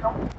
Gracias.